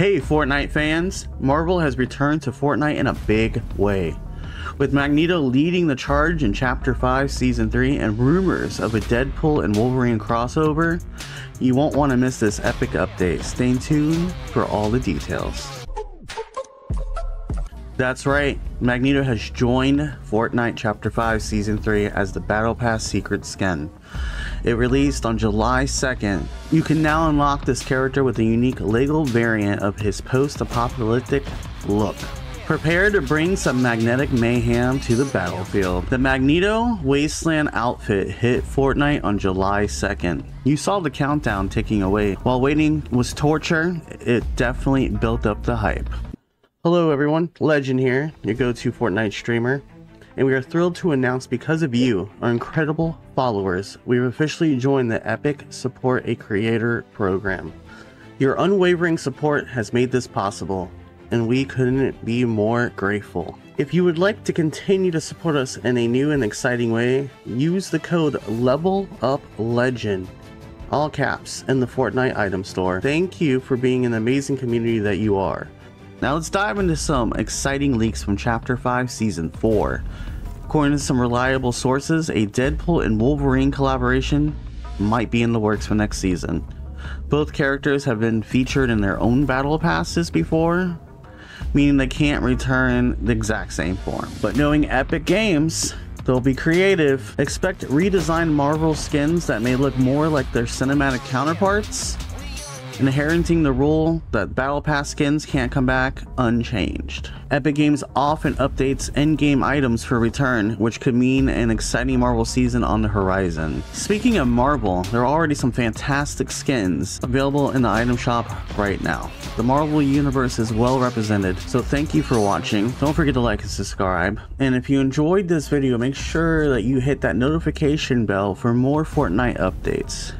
Hey Fortnite fans, Marvel has returned to Fortnite in a big way, with Magneto leading the charge in Chapter 5 Season 3 and rumors of a Deadpool and Wolverine crossover. You won't want to miss this epic update. Stay tuned for all the details. That's right, Magneto has joined Fortnite Chapter 5 Season 3 as the Battle Pass Secret Skin. It released on July 2nd. You can now unlock this character with a unique legal variant of his post-apocalyptic look. Prepare to bring some magnetic mayhem to the battlefield. The Magneto Wasteland outfit hit Fortnite on July 2nd. You saw the countdown ticking away. While waiting was torture, it definitely built up the hype. Hello everyone, Legend here, your go-to Fortnite streamer. And we are thrilled to announce, because of you, our incredible followers, we've officially joined the Epic Support a Creator program. Your unwavering support has made this possible, and we couldn't be more grateful. If you would like to continue to support us in a new and exciting way, use the code LEVELUPLEGEND, all caps, in the Fortnite item store. Thank you for being an amazing community that you are. Now let's dive into some exciting leaks from Chapter 5 Season 4. According to some reliable sources, a Deadpool and Wolverine collaboration might be in the works for next season. Both characters have been featured in their own battle passes before, meaning they can't return the exact same form. But knowing Epic Games, they'll be creative. Expect redesigned Marvel skins that may look more like their cinematic counterparts, inheriting the rule that battle pass skins can't come back unchanged. Epic Games often updates in-game items for return, which could mean an exciting Marvel season on the horizon. Speaking of Marvel, there are already some fantastic skins available in the item shop right now. The Marvel universe is well represented, so thank you for watching. Don't forget to like and subscribe. And if you enjoyed this video, make sure that you hit that notification bell for more Fortnite updates.